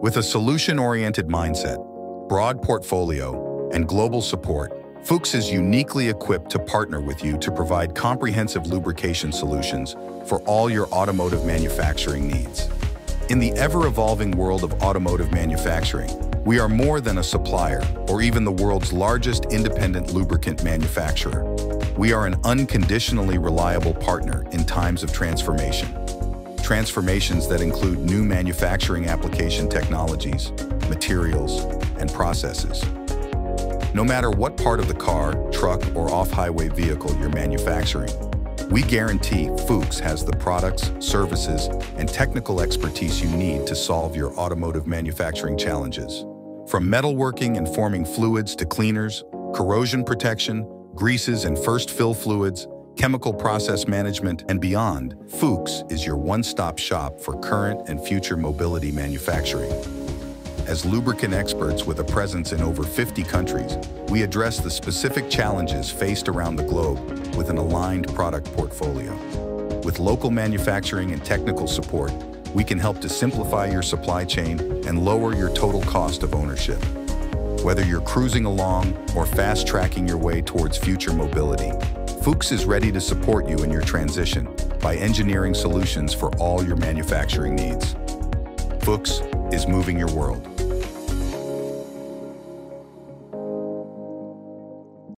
With a solution-oriented mindset, broad portfolio, and global support, FUCHS is uniquely equipped to partner with you to provide comprehensive lubrication solutions for all your automotive manufacturing needs. In the ever-evolving world of automotive manufacturing, we are more than a supplier or even the world's largest independent lubricant manufacturer. We are an unconditionally reliable partner in times of transformation. Transformations that include new manufacturing application technologies, materials, and processes. No matter what part of the car, truck, or off-highway vehicle you're manufacturing, we guarantee FUCHS has the products, services, and technical expertise you need to solve your automotive manufacturing challenges. From metalworking and forming fluids to cleaners, corrosion protection, greases and first-fill fluids, chemical process management, and beyond, FUCHS is your one-stop shop for current and future mobility manufacturing. As lubricant experts with a presence in over 50 countries, we address the specific challenges faced around the globe with an aligned product portfolio. With local manufacturing and technical support, we can help to simplify your supply chain and lower your total cost of ownership. Whether you're cruising along or fast-tracking your way towards future mobility, FUCHS is ready to support you in your transition by engineering solutions for all your manufacturing needs. FUCHS is moving your world.